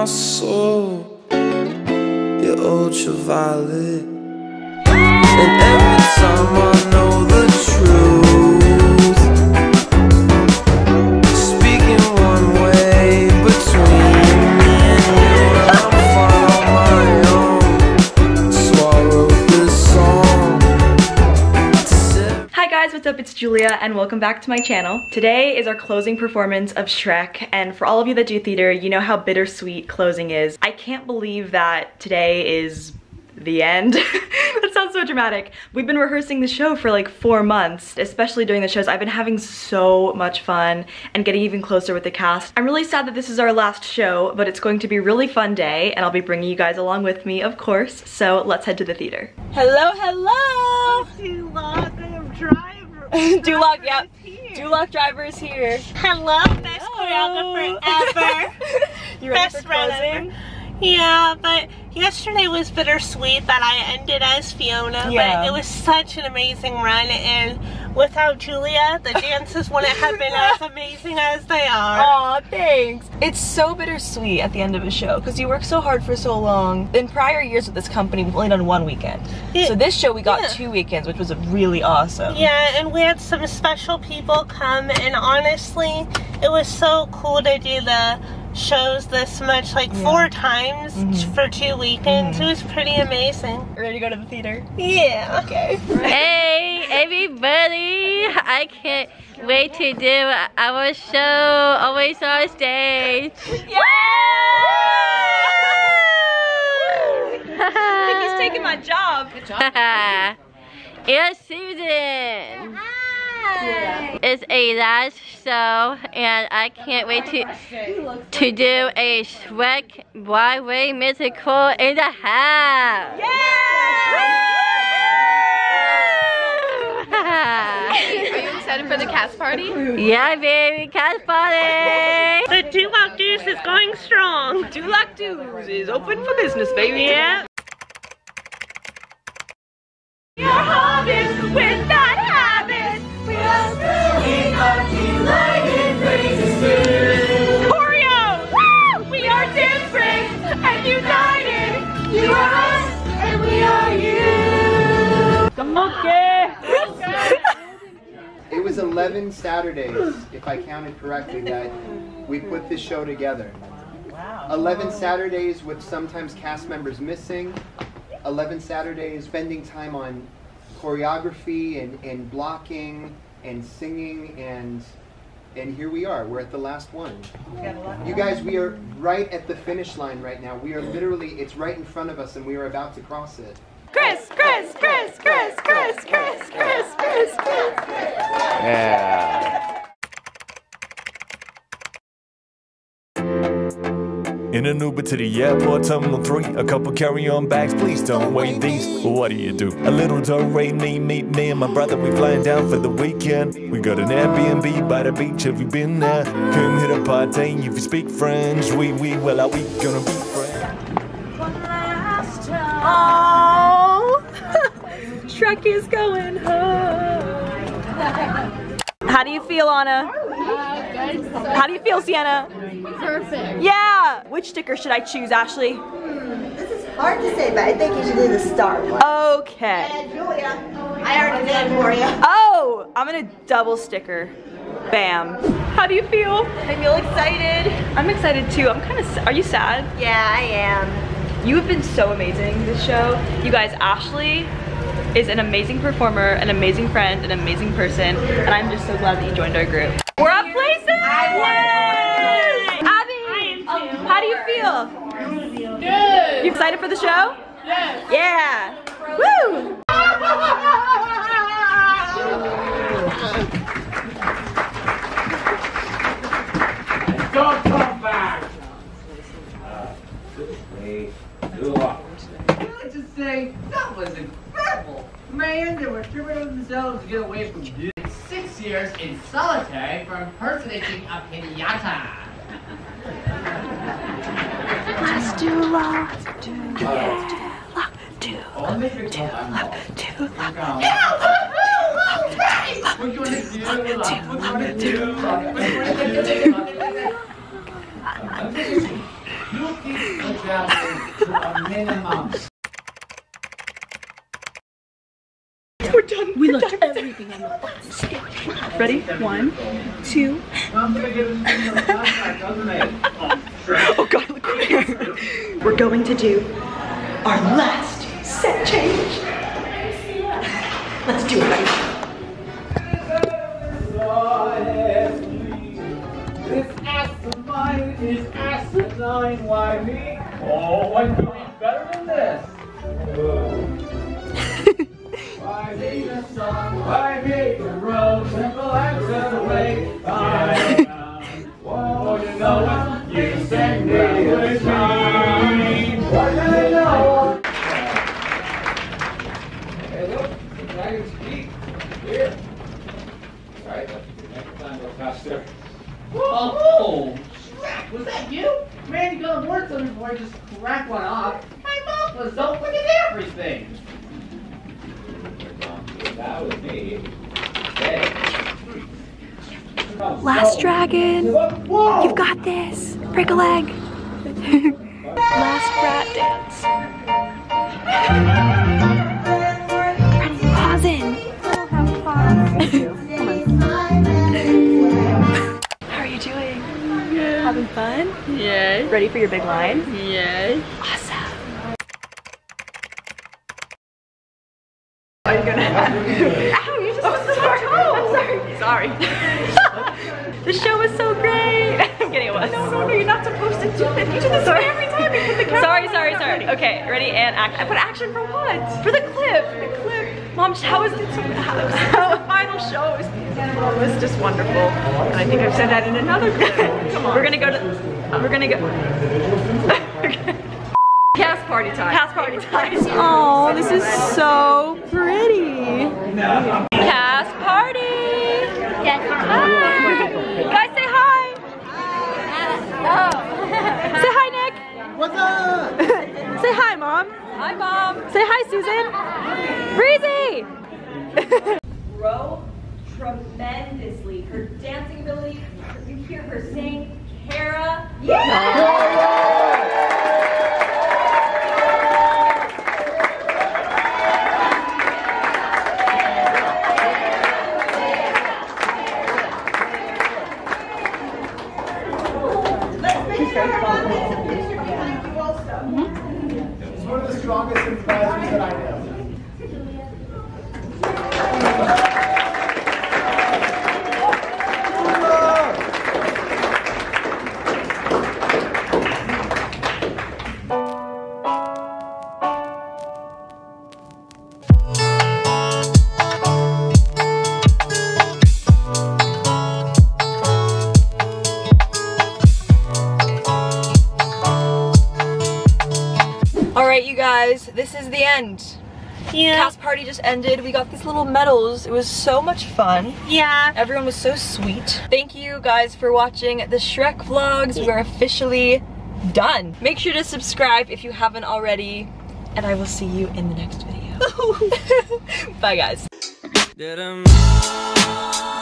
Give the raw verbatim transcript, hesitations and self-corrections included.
my soul. You're ultraviolet, and every time I know the truth, speaking one way between me and you, I'm fine on my own. So I wrote this song. Hi guys, what's up? It's Julia and welcome back to my channel. Today is our closing performance of Shrek, and for all of you that do theater, you know how bittersweet closing is. I can't believe that today is the end. That sounds so dramatic. We've been rehearsing the show for like four months, especially doing the shows. I've been having so much fun and getting even closer with the cast. I'm really sad that this is our last show, but it's going to be a really fun day and I'll be bringing you guys along with me, of course. So let's head to the theater. Hello, hello! Duloc, I'm driver. Duloc, yep. Duloc driver is here. Hello, best hello. Choreographer ever. You ready best for closing? Yeah, but yesterday was bittersweet that I ended as Fiona, yeah. But it was such an amazing run, and without Julia, the dances wouldn't have been as amazing as they are. Aw, thanks. It's so bittersweet at the end of a show, because you work so hard for so long. In prior years with this company, we've only done one weekend. It, so this show, we got yeah. two weekends, which was really awesome. Yeah, and we had some special people come, and honestly, it was so cool to do the shows this much, like yeah. four times mm-hmm. for two weekends. Mm-hmm. It was pretty amazing. Ready to go to the theater? Yeah. Okay. Hey, everybody! I can't wait to do our show, Allwayz on Stage. Yeah! I think he's taking my job. Good job. It's Susan. Hi. Yeah. It's a last show, and I can't wait to to do a Shrek Broadway musical in the house. Yeah! Are you excited for the cast party? Yeah, baby, cast party! The Duloc Deuce is going strong. Duloc Deuce is open for business, baby. Yeah. Your harvest with that habit. We are delighted, praise the Spirit. Choreo! Woo! We are different and united. You are us and we are you. The monkey! It was eleven Saturdays, if I counted correctly, that we put this show together. Wow. eleven Saturdays with sometimes cast members missing. eleven Saturdays spending time on choreography and, and blocking and singing, and and here we are. We're at the last one. You guys, we are right at the finish line right now. We are literally, it's right in front of us, and we are about to cross it. Chris, Chris, Chris, Chris, Chris, Chris, Chris, Chris, Chris. Yeah. In an Uber to the airport, Terminal three. A couple carry-on bags, please don't weigh these. What do you do? A little Doray, me, meet me and my brother. We flying down for the weekend. We got an Airbnb by the beach. Have you been there? Couldn't hit a party if you speak French. We, we, well, are we gonna be friends? One last time. Oh, Shrek is going home. How do you feel, Anna? Uh, good. How do you feel, Sienna? Perfect. Yeah! Which sticker should I choose, Ashley? Hmm, this is hard to say, but I think you should do the star one. Okay. And Julia, I already did for you. Oh! I'm gonna double sticker. Bam. How do you feel? I feel excited. I'm excited too. I'm kind of. Are you sad? Yeah, I am. You have been so amazing this show. You guys, Ashley is an amazing performer, an amazing friend, an amazing person, and I'm just so glad that you joined our group. We're up places! Yes! Abby, how do you feel? Good. You excited for the show? Yes. Yeah. Woo! Don't come back. Uh, wait. Do I just say that was a man, they were tripping themselves to get away from you. Six years in solitary for impersonating a pinata. Let's do love, do love, do love, do love, do love. Yeah! We're going to do love, we're going to do love, we're going to do love. You keep the gathering to a minimum. We're done. We looked at everything on the fucking stage. Ready? One, two. Oh God, look where. We're going to do our last set change. Let's do it right. Is asinine, why me? Oh, I can be better than this. Why me the sun, why me the road, simple and the way I am. Oh, you know it, you sang me with mine. Why do they know? Hey, look, I can speak. Here. All right, next time we'll pass there. Oh! Was that you? Man, you got a word something before I just crack one off. My mouth was open and everything. That was me. Last dragon. Whoa. You've got this. Break a leg. Last rat dance. Ready? Pause in. Oh, have fun. Thank you. Having fun? Yay. Ready for your big line? Yay. Awesome. Are you gonna Ow, you just oh, sorry. I'm sorry. Sorry. The show was so great. I'm kidding, it was. No, no, no, you're not supposed to do that. You do this sorry. every time you put the camera. Sorry, sorry, sorry. Ready. Okay, ready and action. I put action for what? For the clip. The clip. Mom, how is it so how the final show is It was just wonderful, and I think I've said that in another clip. Come on. We're gonna go to, we're gonna go. Cast party time. Cast party time. Oh, this is so pretty. No. Cast party. Yes. Hi. Guys, say hi. Hi. Oh. Say hi, Nick. What's up? Say hi, Mom. Hi, Mom. Say hi, Susan. Breezy. Bro. Tremendously. Her dancing ability, you hear her sing. Kara. Yeah! Let's make sure Mom gets a picture behind you also. Mm-hmm. It's one of the strongest improvisers that I know. This is the end. Yeah. Cast party just ended. We got these little medals. It was so much fun. Yeah. Everyone was so sweet. Thank you guys for watching the Shrek vlogs. Yeah. We're officially done. Make sure to subscribe if you haven't already, and I will see you in the next video. Bye guys.